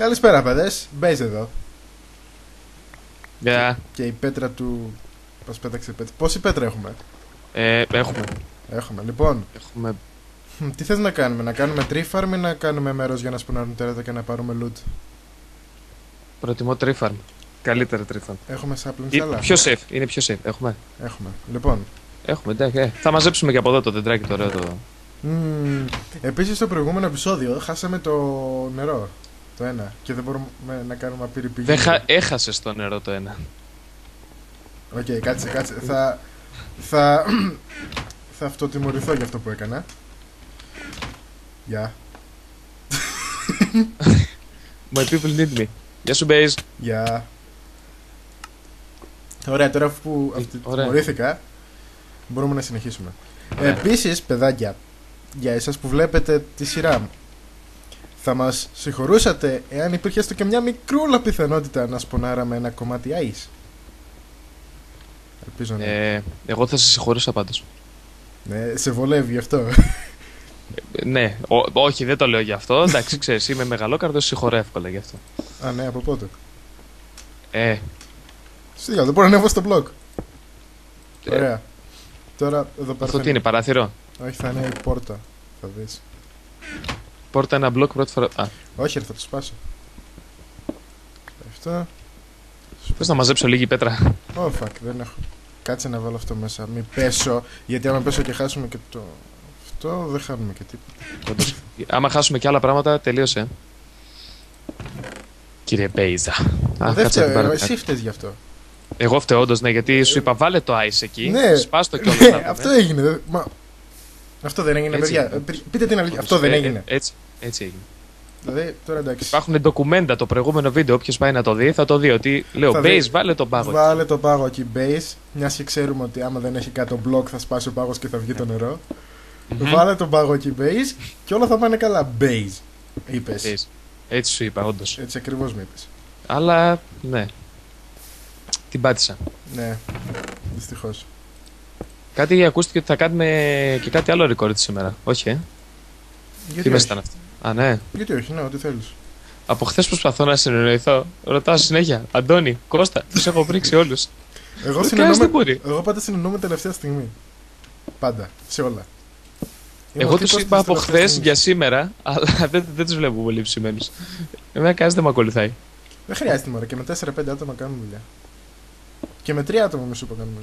Καλησπέρα παιδες, Baze εδώ. Yeah. Και η πέτρα του... Πώς πέταξε η πέτρα... Πόση πέτρα έχουμε? Έχουμε, λοιπόν. Έχουμε... Τι θες να κάνουμε, να κάνουμε TriFarm ή να κάνουμε μέρος για να σπονάρουν τέρατα και να πάρουμε loot? Προτιμώ TriFarm. Καλύτερα TriFarm. Έχουμε saplings αλλά... Πιο safe, είναι πιο safe, έχουμε. Λοιπόν. Έχουμε, εντάξει, θα μαζέψουμε και από εδώ το τεντράκι το ωραίο το... Επίσης στο προηγούμενο επεισόδιο χάσαμε το νερό. Το ένα. Και δεν μπορούμε να κάνουμε απειρή πηγή. Έχασες το νερό το ένα. Οκ, κάτσε. Θα αυτοτιμωρηθώ για αυτό που έκανα. Γεια. My people need me. Γεια σου, Baze. Γεια. Ωραία, τώρα που αυτοτιμωρήθηκα, μπορούμε να συνεχίσουμε. Επίσης, παιδάκια, για εσάς που βλέπετε τη σειρά μου, θα μας συγχωρούσατε εάν υπήρχε έστω και μια μικρούλα πιθανότητα να σπονάραμε ένα κομμάτι ice? Ελπίζω να... εγώ θα σε συγχωρούσα πάντως. Ναι, σε βολεύει αυτό. Ναι, όχι δεν το λέω γι' αυτό, εντάξει ξέρεις, είμαι μεγαλόκαρδος, συγχωρώ εύκολα γι' αυτό. Α, ναι, από πότε? Σιγά, δεν μπορώ να ανέβω στο blog. Ωραία. Τώρα εδώ πέρα... Αυτό τι είναι, παράθυρο? Όχι, θα είναι η πόρτα, θα δεις. Πόρτα ένα μπλοκ πρώτη φορά. Όχι, θα το σπάσω. Αυτό. Θες να μαζέψω λίγη πέτρα? Oh fuck, δεν έχω. Κάτσε να βάλω αυτό μέσα. Μην πέσω. Γιατί άμα πέσω και χάσουμε και το. Αυτό δεν χάνουμε και τίποτα. Άμα χάσουμε και άλλα πράγματα, τελείωσε. Κύριε Μπέιζα. Δεν φταίω. Εσύ φταίς γι' αυτό. Εγώ φταίω, όντως, ναι, γιατί σου είπα βάλε το ice εκεί. Ναι, σπάστο και όλα αυτά. Ναι, αυτό έγινε. Αυτό δεν έγινε, έτσι, παιδιά. Πείτε την αλήθεια. Αυτό δεν έγινε. Έτσι έγινε. Δηλαδή, τώρα εντάξει. Υπάρχουν ντοκουμέντα το προηγούμενο βίντεο. Όποιο πάει να το δει, θα το δει. Ότι λέω Baze, βάλε τον πάγο. Βάλε τον πάγο εκεί, Baze. Μια και ξέρουμε ότι άμα δεν έχει κάτω μπλοκ, θα σπάσει ο πάγο και θα βγει το νερό. Βάλε τον πάγο εκεί, Baze, και όλα θα πάνε καλά. Baze, είπε. Έτσι σου είπα, όντως. Έτσι ακριβώς με είπε. Αλλά ναι. Την πάτησα. Ναι, δυστυχώς. Κάτι ακούστηκε ότι θα κάνουμε και κάτι άλλο record σήμερα. Όχι, Γιατί τι μέσα ήταν αυτό? Α, ναι. Γιατί όχι, ναι, ό,τι θέλεις. Από χθες προσπαθώ να συνεννοηθώ. Ρωτάω συνέχεια. Αντώνη, Κώστα, τους έχω πρίξει όλους. Εγώ πάντα συνεννοούμε τελευταία στιγμή. Πάντα, σε όλα. Εγώ τους είπα από χθες για σήμερα, αλλά δεν τους βλέπω πολύ ψημένους. Εμένα κανένας δεν με ακολουθάει. Δεν χρειάζεται μωρά, και με 4-5 άτομα κάνουμε δουλειά. Και με 3 άτομα μισού που κάνουμε.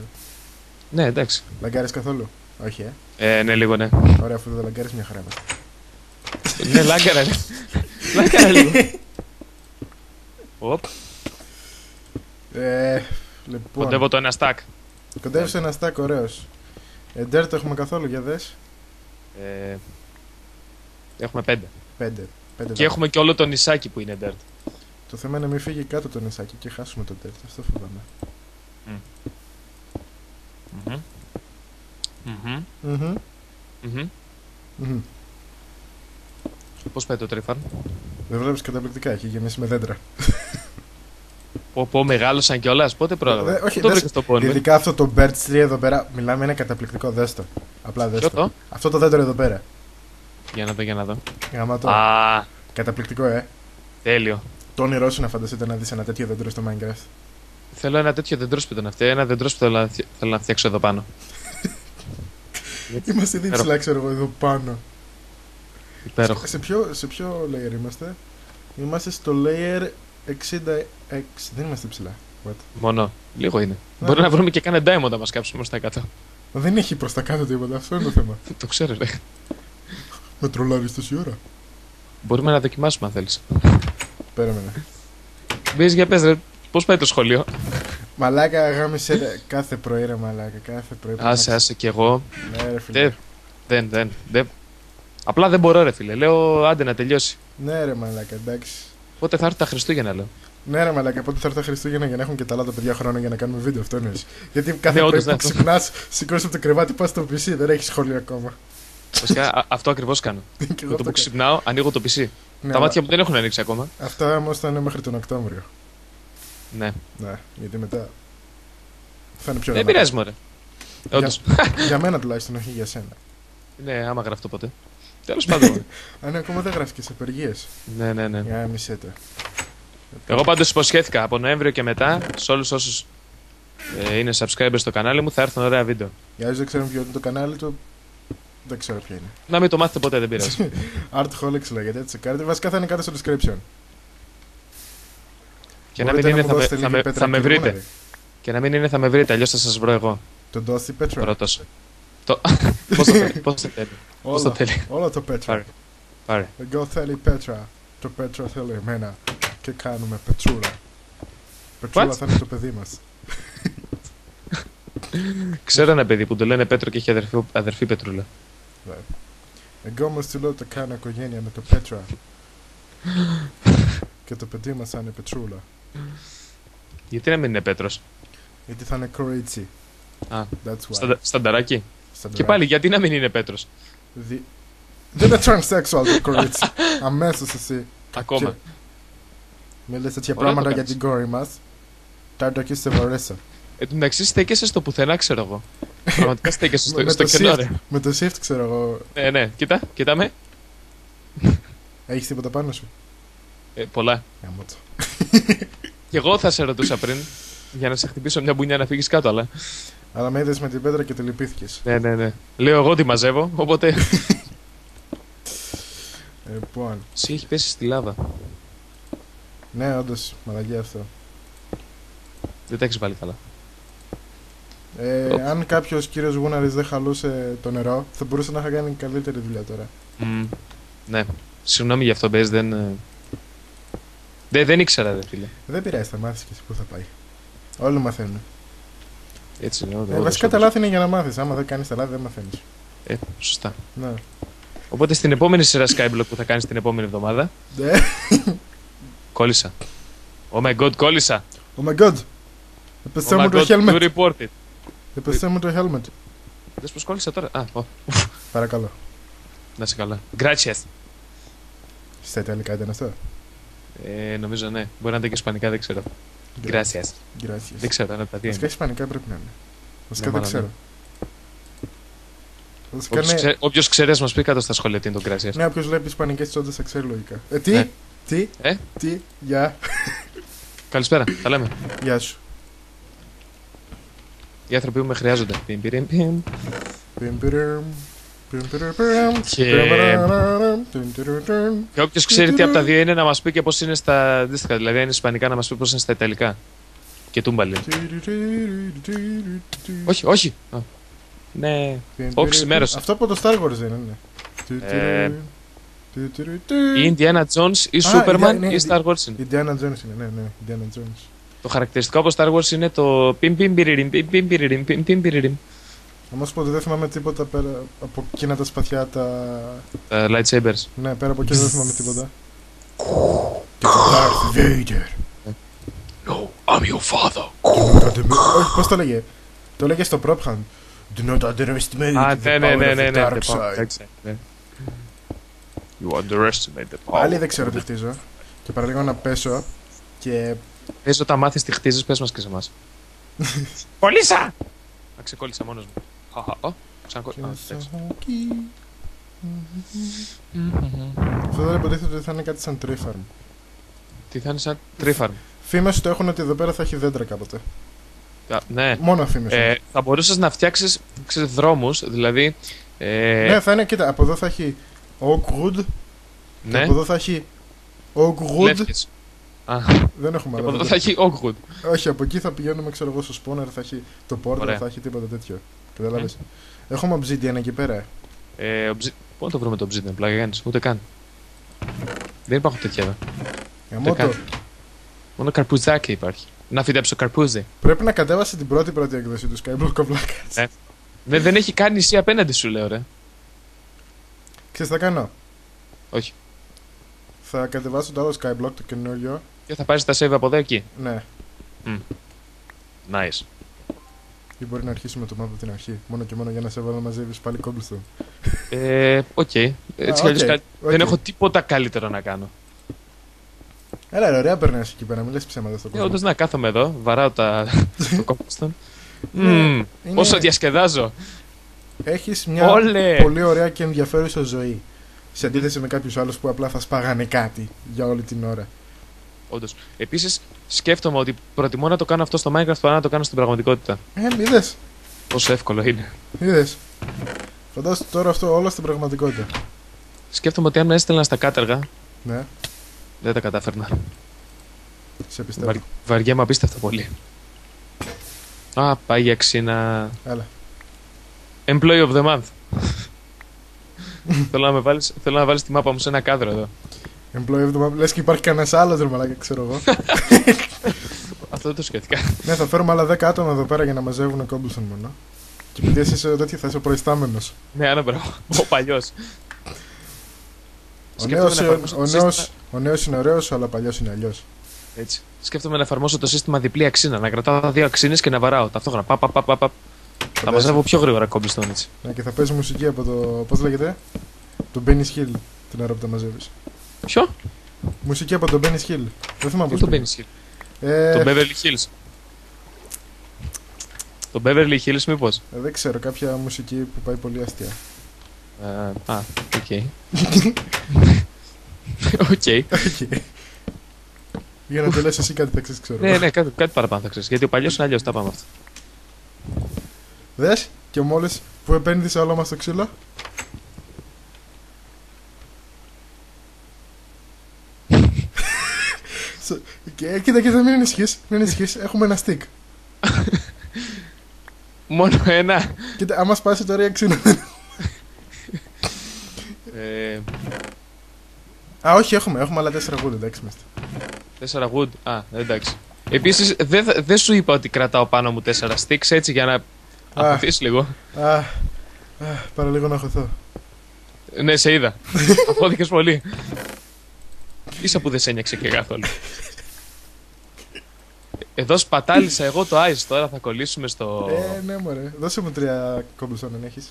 Ναι, εντάξει. Λαγκάρεις καθόλου? Όχι, ναι, λίγο ναι. Ωραία, αφού δεν λαγκάρεις μια χαρά. Ναι, λάγκαρα λίγο. Λάγκαρα λίγο. Οπ. Λοιπόν. Κοντεύω το ένα στακ. Κοντεύεις ένα στακ, ωραίος. Εντέρ το έχουμε καθόλου, για δες. Έχουμε 5. Και έχουμε και όλο το νησάκι που είναι εντέρ. Το θέμα είναι να μην φύγει κάτω το νησάκι και χάσουμε το εντέρ. Αυτό φοβάμαι. Πώς πάει το TriFarm? Δεν βλέπεις, καταπληκτικά, έχει γεμίσει με δέντρα. Πω μεγάλωσαν κιόλας, πότε πρόλαβα? Όχι, ειδικά αυτό το birch tree εδώ πέρα, μιλάμε, είναι καταπληκτικό, δέστο. Απλά δέστο. Αυτό το δέντρο εδώ πέρα. Για να δω. Γαμάτο. Καταπληκτικό, τέλειο. Το όνειρό σου να φανταστείτε να δεις ένα τέτοιο δέντρο στο Minecraft. Θέλω ένα τέτοιο δεντρόσπιτο να φτιάξω. Ένα δεντρόσπιτο θέλω να φτιάξω εδώ πάνω. Είμαστε ήδη ψηλά, ξέρω εγώ, εδώ πάνω. Υπέροχο. Σε ποιο layer είμαστε? Είμαστε στο layer 66. Δεν είμαστε ψηλά. What? Μόνο. Λίγο είναι. Μπορεί να βρούμε και κάνα diamond να μας κάψουμε προς τα κάτω. Δεν έχει προς τα κάτω τίποτα. Αυτό είναι το θέμα. Το ξέρω, ρε. Με τρολάρεις τόση ώρα. Μπορούμε να δοκιμάσουμε αν θέλεις. Πέραμενε. Μπες για πες, ρε. Πώς πάει το σχολείο? Μαλάκα, γάμισε κάθε πρωί, ρε μαλάκα, κάθε πρωί. Άσε κι εγώ. Ναι, ρε φίλε. Δεν. Απλά δεν μπορώ, ρε φίλε. Λέω άντε να τελειώσει. Ναι, ρε μαλάκα, εντάξει. Πότε θα έρθουν τα Χριστούγεννα, λέω. Ναι, ρε μαλάκα, πότε θα έρθουν τα Χριστούγεννα για να έχουν και τα άλλα τα παιδιά χρόνο για να κάνουμε βίντεο, αυτό εννοείς? Γιατί κάθε πρωί που ξυπνάς, σηκώνεις από το κρεβάτι, πας στο PC, δεν έχεις σχολείο ακόμα. Βασικά αυτό ακριβώς κάνω. Με το που ξυπνάω, ανοίγω το PC. Τα μάτια μου δεν έχουν ανοίξει ακόμα. Αυτά όμως θα είναι μέχρι τον Οκτώβριο. Ναι, γιατί μετά θα είναι πιο γρήγορα. Δεν πειράζει, μωρέ. Για μένα τουλάχιστον, όχι για σένα. Ναι, άμα γράφτω ποτέ. Τέλος πάντων. Αν ακόμα δεν γράφει και σε απεργίες. Ναι. Για μισέτα. Εγώ πάντως υποσχέθηκα από Νοέμβριο και μετά σε όλους όσους είναι subscribers στο κανάλι μου θα έρθουν ωραία βίντεο. Για όσους δεν ξέρουν ποιο είναι το κανάλι του, δεν ξέρω ποιο είναι. Να μην το μάθετε ποτέ, δεν πειράζει. Artholics λέγεται, έτσι κάνετε. Βασικά θα είναι κάτω στο description. Και να μην είναι θα με βρείτε. Και να μην είναι θα με βρείτε, αλλιώς θα σας βρω εγώ. Τον Τόσι Πέτρα. Πώς το θέλει. Όλο το Πέτρα. Εγώ θέλει Πέτρα. Το Πέτρα θέλει εμένα. Και κάνουμε πετσούλα. Πετσούλα θα είναι το παιδί μας. Ξέρω ένα παιδί που το λένε Πέτρο και έχει αδερφή Πετρούλα. Εγώ όμως του λέω το κάνω οικογένεια με το Πέτρα. Και το παιδί μας θα είναι Πετσούλα. Γιατί να μην είναι Πέτρος? Γιατί θα είναι κορίτσι. Α, στανταράκι. Και πάλι γιατί να μην είναι Πέτρος? Δεν είναι transsexual το κορίτσι. Αμέσως εσύ. Ακόμα. Μην λες τέτοια πράγματα για την κόρη μας. Τάρτο και σε βαρέσα. Εν τω μεταξύ στέκεσαι στο πουθενά, ξέρω εγώ. Πραγματικά στέκεσαι στο κενό, ρε. Με το shift, ξέρω εγώ. Ναι, κοίτα, κοίτα με. Έχεις τίποτα πάνω σου? Πολλά. Κι εγώ θα σε ρωτούσα πριν για να σε χτυπήσω μια μπουνιά να φύγεις κάτω, αλλά. Αλλά με είδες με την πέτρα και τη λυπήθηκες. Ναι. Λέω εγώ τη μαζεύω, οπότε. Λοιπόν. Εσύ έχει πέσει στη λάβα. Ναι, όντως, μαλαγιά αυτό. Δεν τα έχεις βάλει καλά. Αν κάποιος κύριος Γούναρης δεν χαλούσε το νερό, θα μπορούσε να είχα κάνει καλύτερη δουλειά τώρα. Ναι, συγγνώμη γι' αυτό, Baze, δεν ήξερα, δε φίλε. Δεν πειράζει, θα μάθεις και εσύ πού θα πάει. Όλοι μαθαίνουν. Έτσι είναι, όντως. Βασικά τα λάθη είναι για να μάθεις. Άμα δεν κάνεις τα λάθη, δεν μαθαίνεις. Σωστά. Ναι. Οπότε στην επόμενη σειρά Skyblock που θα κάνεις την επόμενη εβδομάδα. Ναι. Κόλλησα. Oh my god, κόλλησα. Oh my god. Επεστέ μου το helmet. Επεστέ μου το helmet. Δες πως κόλλησα τώρα. Παρακαλώ. Να είσαι καλά. Gracias. Στα ιταλικά ήταν αυτό? Νομίζω ναι. Μπορεί να ήταν και ισπανικά, δεν ξέρω. Gracias. Δεν ξέρω αν τα δύο. Βασικά ισπανικά πρέπει να είναι. Βασικά δεν ξέρω. Όποιος ξέρει ας μας πει κάτω στα σχόλια τι είναι το gracias. Ναι, όποιος βλέπει ισπανικές τσόντες θα ξέρει λογικά. Τι, γεια. Καλησπέρα, τα λέμε. Γεια σου. Οι άνθρωποι που με χρειάζονται. Και όποιος ξέρει τι από τα δύο είναι να μας πει και πώς είναι στα αντίστοιχα. Δηλαδή αν είναι ισπανικά να μας πει πώς είναι στα ιταλικά. Και τούμπαλι. Όχι. Ναι, όξι μέρος. Αυτό από το Star Wars δεν είναι? Η Indiana Jones ή Superman ή Star Wars είναι. Indiana Jones είναι, ναι, Indiana Jones. Το χαρακτηριστικό από Star Wars είναι το πιμπιμπιριριμ. Να μας πω ότι δεν θυμάμαι τίποτα πέρα από εκείνα τα σπαθιά, τα lightsabers. Ναι, πέρα από εκείνα δεν θυμάμαι τίποτα. Και το Darth Vader. No, I'm your father. Όχι, πώς το λέγε? Το λέγε στο Prop Hunt. Do not underestimate the power of the dark side. You underestimate the power. Άλλη δεν ξέρω τι χτίζω. Και παραλίγο να πέσω. Και πες όταν μάθεις τι χτίζεις, πες μας και σε εμάς. Κολλήσα! Να ξεκόλλησα μόνος μου. Αυτό δεν υποτίθεται ότι θα είναι κάτι σαν TriFarm. Τι θα είναι σαν TriFarm? Φήμες το έχουν ότι εδώ πέρα θα έχει δέντρα κάποτε. Ναι. Μόνο φήμες. Θα μπορούσες να φτιάξεις δρόμους, δηλαδή. Ναι, θα είναι, κοίτα, από εδώ θα έχει Oakwood. Ναι. Από εδώ θα έχει Oakwood. Δεν έχουμε άλλο. Από εδώ θα έχει Oakwood. Όχι, από εκεί θα πηγαίνουμε, ξέρω εγώ, στο spawner, θα έχει το portal, θα έχει τίποτα τέτοιο. Καταλάβες. Έχουμε obsidian εκεί πέρα. Πού να το βρούμε το obsidian, πλάκα κάνεις, ούτε καν. Δεν υπάρχουν τέτοια εδώ. Μόνο καρπουζάκι υπάρχει. Να φυτέψω καρπούζι. Πρέπει να κατέβασε την πρώτη έκδοση του Skyblock Black. Δεν έχει κάνει εσύ απέναντι σου, λέω, ρε. Ξέρεις τι θα κάνω? Όχι. Θα κατεβάσω το άλλο Skyblock, το καινούριο. Και θα πάρεις τα save από εδώ εκεί. Ναι. Nice. Ή μπορεί να αρχίσουμε το map από την αρχή. Μόνο και μόνο για να σε βάλω να μαζεύεις πάλι cobblestone. Οκ. Έτσι κι αλλιώς δεν έχω τίποτα καλύτερο να κάνω. Έλα, ρε, ωραία περνάς εκεί πέρα, μην λες ψέματα στον κόσμο. Όντως, να κάθομαι εδώ, βαράω το κόμπλστον. Όσο διασκεδάζω. Έχεις μια πολύ ωραία και ενδιαφέρουσα ζωή. Σε αντίθεση με κάποιους άλλους που απλά θα σπάγανε κάτι για όλη την ώρα. Όντως. Επίσης, σκέφτομαι ότι προτιμώ να το κάνω αυτό στο Minecraft παρά να το κάνω στην πραγματικότητα. Είδες. Πόσο εύκολο είναι. Είδες. Φαντάσου τώρα αυτό όλα στην πραγματικότητα. Σκέφτομαι ότι αν με έστελνα στα κάτεργα. Ναι. Δεν τα κατάφερνα. Σε πιστεύω. Βαριέμαι απίστευτα πολύ. Α, πάει για ξύνα. Έλα. Employee of the month. Θέλω να βάλεις τη μάπα μου σε ένα κάδρο εδώ. Employee of the month. Λες και υπάρχει κανένας άλλος, ρε μαλάκα, ξέρω εγώ. Αυτό δεν το σκέφτηκα. Ναι, θα φέρουμε άλλα 10 άτομα εδώ πέρα για να μαζεύουν κόμπλουσον μόνο. Και επειδή εσύ είσαι τέτοιο, θα είσαι ο προϊστάμενος. Ναι, άνα μπράβο. Ο παλιός. Ο νέος είναι ωραίος, αλλά ο παλιός είναι αλλιώς. Έτσι. Σκέφτομαι να εφαρμόσω το σύστημα διπλή αξίνα. Να κρατάω δύο αξίνες και να βαράω ταυτόχρονα. Παπαπαπαπαπαπ. Θα μαζεύω πιο γρήγορα κόμπλιστον έτσι. Ναι, και θα παίζει μουσική από το. Πώς λέγεται? Το Benny Hill την ώρα που τα μαζεύεις. Ποιο? Μουσική από το Benny Hill. Δεν θυμάμαι πώς. Το Benny Hill. Το Beverly Hills. Το Beverly Hills, μήπως. Δεν ξέρω, κάποια μουσική που πάει πολύ αστεία. Α, οκ. Οκ. Για να το λες εσύ κάτι θα ξέρεις, ξέρω. Ναι, κάτι παραπάνω θα ξέρεις. Γιατί ο παλιός είναι αλλιώς, τα πάμε αυτό. Δες, και μόλις που επένδυσε όλο μας το ξύλο. Κοίτα, κοίτα, μην ενισχύεις, έχουμε ένα stick. Μόνο ένα. Κοίτα, άμα σπάσει τώρα η αξίνα. Α, όχι, έχουμε άλλα 4 wood, εντάξει, είμαστε. 4 wood, α, εντάξει. Επίσης, δεν σου είπα ότι κρατάω πάνω μου 4 sticks, έτσι, για να αφήσεις λίγο. Παρά λίγο να αγχωθώ. Ναι, σε είδα. Αγχώθηκες πολύ. Ίσα που δεν σε ένιαξε και καθόλου. Εδώ σπατάλησα εγώ το ice, τώρα θα κολλήσουμε στο... ναι, μωρέ. Δώσε μου 3 κόμπλουσον, αν έχεις.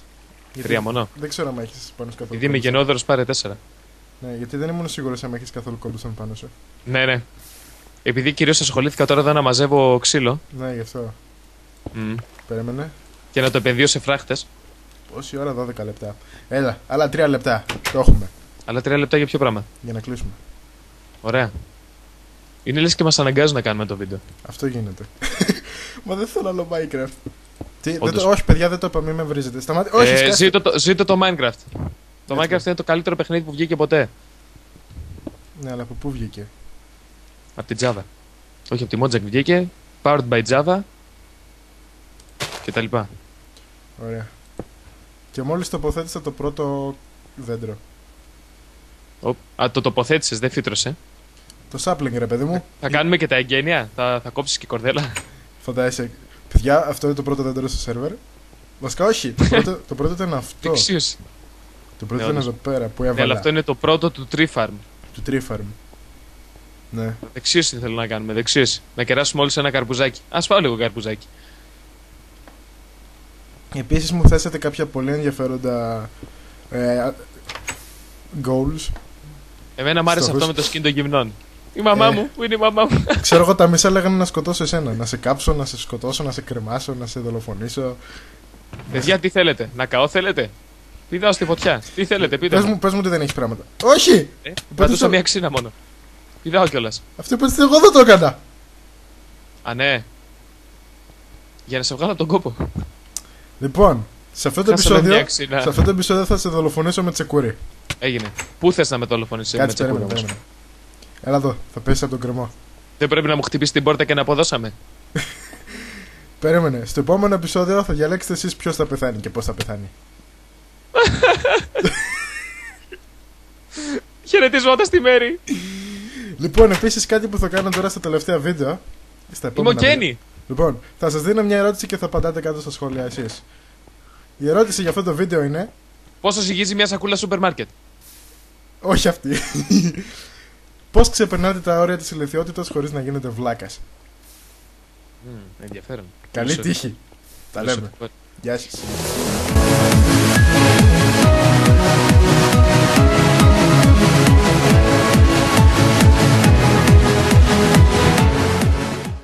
3 μόνο. Δεν ξέρω αν έχεις πάνω σε καθόλου. Επειδή είμαι γενναιόδωρος, πάρε 4. Ναι, γιατί δεν ήμουν σίγουρος αν έχεις καθόλου κόμπλουσον πάνω σου. Ναι. Επειδή κυρίως ασχολήθηκα τώρα εδώ να μαζεύω ξύλο. Ναι, γι' αυτό. Περίμενε. Και να το επενδύω σε φράχτες. Πόση ώρα? 12 λεπτά. Έλα, άλλα 3 λεπτά. Το έχουμε. Άλλα 3 λεπτά για ποιο πράγμα? Για να κλείσουμε. Ωραία. Είναι λες και μας αναγκάζουν να κάνουμε το βίντεο. Αυτό γίνεται. Μα δεν θέλω άλλο Minecraft. Τι, όχι, παιδιά, δεν το είπα, μην με βρίζετε. Σταμάτε. Όχι, ζήτω το Minecraft. Το Minecraft είναι το καλύτερο παιχνίδι που βγήκε ποτέ. Ναι, αλλά από πού βγήκε? Από τη Java. Όχι, από τη Mojang βγήκε. Powered by Java. Και τα λοιπά. Ωραία. Και μόλις τοποθέτησα το πρώτο δέντρο. Α, το τοποθέτησες, δεν φύτρωσε. Το sapling, ρε παιδί μου. Θα κάνουμε και τα εγγένεια, θα κόψεις και κορδέλα. Φαντάζεσαι. Παιδιά, αυτό είναι το πρώτο δέντρο στο σερβερ. Βασικά όχι, το πρώτο ήταν αυτό. Εξίωση. Το πρώτο ήταν εδώ πέρα που έβαλα. Ναι, αλλά αυτό είναι το πρώτο του TriFarm. Του TriFarm. Ναι. Δεξίωση θέλω να κάνουμε, δεξίωση. Να κεράσουμε όλοι σε ένα καρπουζάκι. Ας πάω λίγο καρπουζάκι. Επίσης μου θέσατε κάποια πολύ ενδιαφέροντα goals. Εμένα μου άρεσε αυτό με το σκιν των γυμνών. Η μαμά μου, που είναι η μαμά μου. Ξέρω εγώ, τα μισά λέγανε να σκοτώσω εσένα. Να σε κάψω, να σε σκοτώσω, να σε κρεμάσω, να σε δολοφονήσω. Παιδιά, τι θέλετε, να καώ θέλετε? Πηδάω στη φωτιά, τι θέλετε, πείτε. Πες μου ότι δεν έχεις πράγματα. Όχι! Πατούσα μια ξύνα μόνο. Πηδάω κιόλας. Αυτό που έτσι εγώ δεν το έκανα. Α, ναι. Για να σε βγάλω τον κόπο. Λοιπόν, σε αυτό το επεισόδιο θα σε δολοφονήσω με τσεκούρι. Έγινε. Πού θες να με δολοφονήσεις? Κάτσε, με τσεκούρι? Έλα εδώ, θα πέσεις από τον κρεμό. Δεν πρέπει να μου χτυπήσεις την πόρτα και να αποδώσαμε. Περίμενε, στο επόμενο επεισόδιο θα διαλέξετε εσείς ποιος θα πεθάνει και πώς θα πεθάνει. Χαιρετισμόντας τη μέρη. Λοιπόν, επίσης κάτι που θα κάνω τώρα στα τελευταία βίντεο. Λοιπόν, θα σας δίνω μια ερώτηση και θα απαντάτε κάτω στα σχόλια εσείς. Η ερώτηση για αυτό το βίντεο είναι: πόσο ζυγίζει μια σακούλα σούπερ μάρκετ? Όχι αυτή. Πώς ξεπερνάτε τα όρια της ηλικιότητας χωρίς να γίνετε βλάκας? Ενδιαφέρον. Καλή τύχη. Τα λέμε. Γεια σας.